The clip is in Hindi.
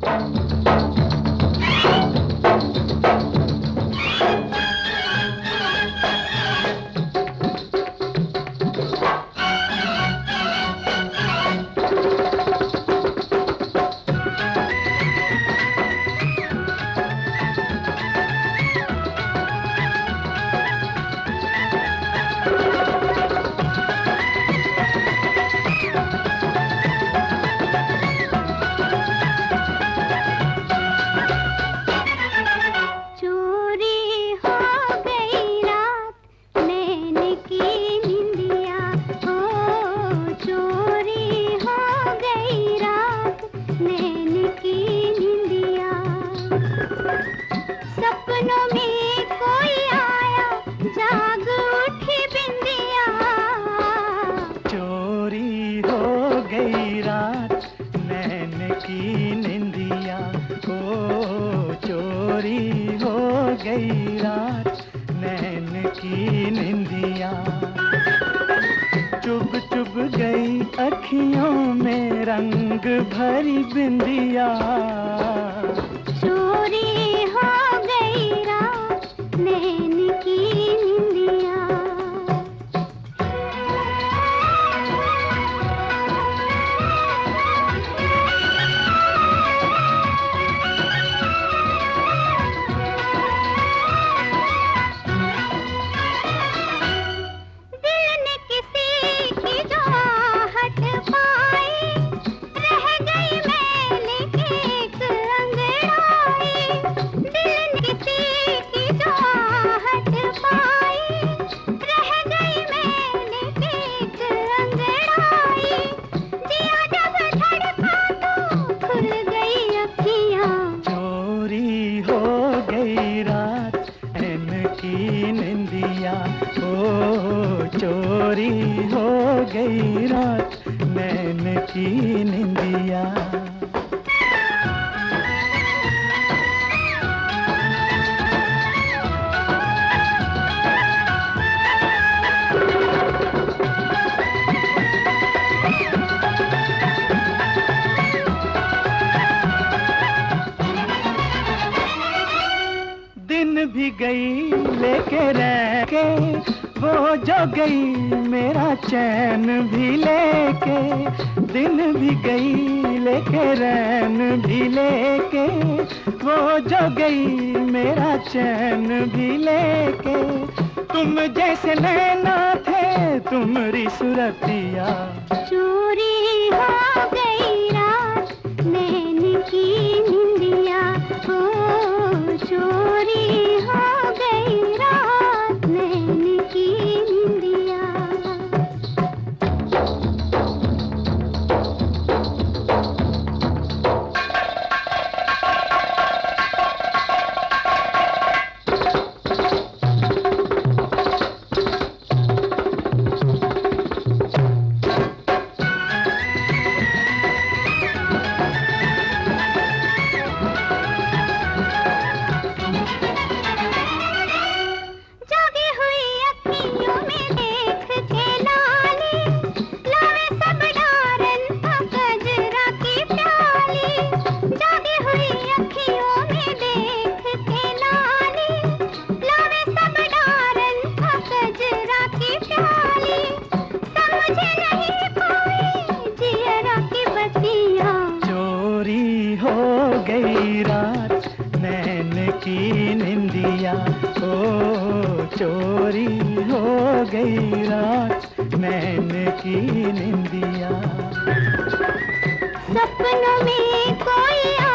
चोरी हो गई रात नैन की निंदिया। चुभ चुभ गई अखियों में रंग भरी बिंदिया। चोरी हो गई रात नैन की निंदिया। चोरी हो गई रात नैन की निंदिया। दिन भी गई लेके रह के वो जो गई मेरा चैन भी लेके। दिन भी गई लेके रैन भी लेके वो जो गई मेरा चैन भी लेके। तुम जैसे नैना थे तुम्हारी सूरतिया। चोरी हो गई रात नैन की निंदिया। हो चोरी हो गई रात। चोरी हो गई रात नैन की निंदिया। सपनों में कोई